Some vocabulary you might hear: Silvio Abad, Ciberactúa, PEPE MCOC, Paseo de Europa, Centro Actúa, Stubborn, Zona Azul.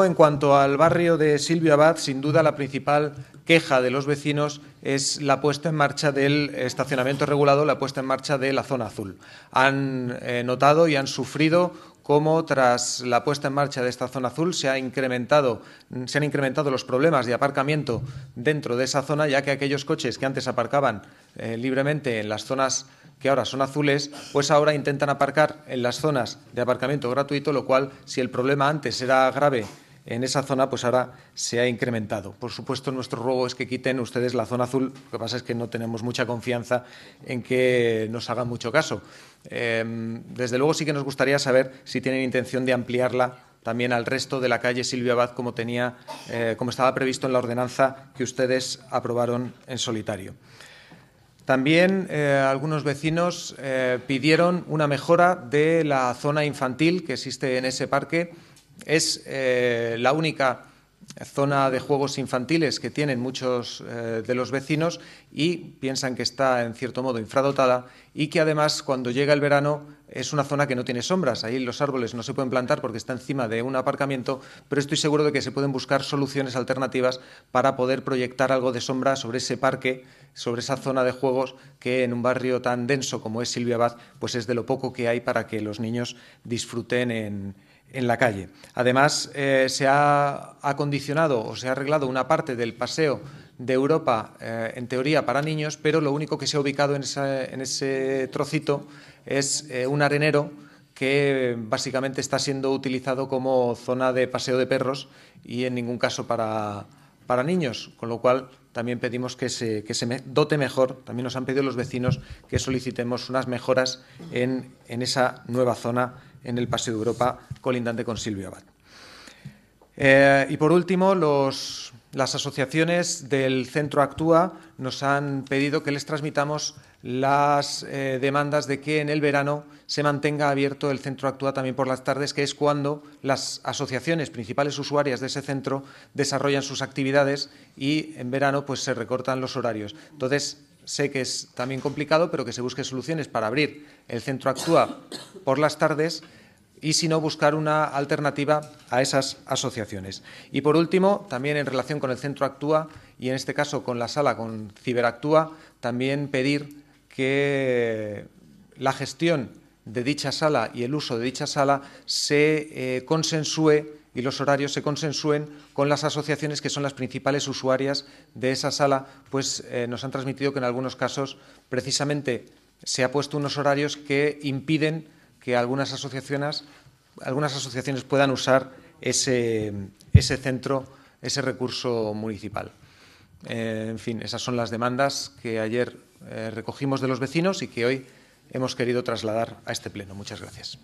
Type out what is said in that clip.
En cuanto al barrio de Silvio Abad, sin duda la principal queja de los vecinos es la puesta en marcha del estacionamiento regulado, la puesta en marcha de la zona azul. Han notado y han sufrido cómo tras la puesta en marcha de esta zona azul se han incrementado los problemas de aparcamiento dentro de esa zona, ya que aquellos coches que antes aparcaban libremente en las zonas que ahora son azules, pues ahora intentan aparcar en las zonas de aparcamiento gratuito, lo cual, si el problema antes era grave en esa zona, pues ahora se ha incrementado. Por supuesto, nuestro ruego es que quiten ustedes la zona azul. Lo que pasa es que no tenemos mucha confianza en que nos hagan mucho caso. Desde luego sí que nos gustaría saber si tienen intención de ampliarla también al resto de la calle Silvio Abad, como estaba previsto en la ordenanza que ustedes aprobaron en solitario. También algunos vecinos pidieron una mejora de la zona infantil que existe en ese parque. Es la única zona de juegos infantiles que tienen muchos de los vecinos y piensan que está, en cierto modo, infradotada y que, además, cuando llega el verano, es una zona que no tiene sombras. Ahí los árboles no se pueden plantar porque está encima de un aparcamiento, pero estoy seguro de que se pueden buscar soluciones alternativas para poder proyectar algo de sombra sobre ese parque, sobre esa zona de juegos que en un barrio tan denso como es Silvio Abad, pues es de lo poco que hay para que los niños disfruten en la calle. Además, se ha acondicionado o se ha arreglado una parte del Paseo de Europa, en teoría para niños, pero lo único que se ha ubicado en ese trocito es un arenero que básicamente está siendo utilizado como zona de paseo de perros y en ningún caso para niños, con lo cual también pedimos que se dote mejor. También nos han pedido los vecinos que solicitemos unas mejoras en esa nueva zona en el Paseo de Europa colindante con Silvio Abad. Y por último, las asociaciones del Centro Actúa nos han pedido que les transmitamos las demandas de que en el verano se mantenga abierto el Centro Actúa también por las tardes, que es cuando las asociaciones principales usuarias de ese centro desarrollan sus actividades y en verano pues se recortan los horarios. Entonces, sé que es también complicado, pero que se busquen soluciones para abrir el Centro Actúa por las tardes y, si no, buscar una alternativa a esas asociaciones. Y, por último, también en relación con el Centro Actúa y, en este caso, con la sala, con Ciberactúa, también pedir que la gestión de dicha sala y el uso de dicha sala se consensúe y los horarios se consensúen con las asociaciones que son las principales usuarias de esa sala, pues nos han transmitido que en algunos casos precisamente se ha puesto unos horarios que impiden que algunas asociaciones puedan usar ese centro, ese recurso municipal. En fin, esas son las demandas que ayer recogimos de los vecinos y que hoy hemos querido trasladar a este pleno. Muchas gracias.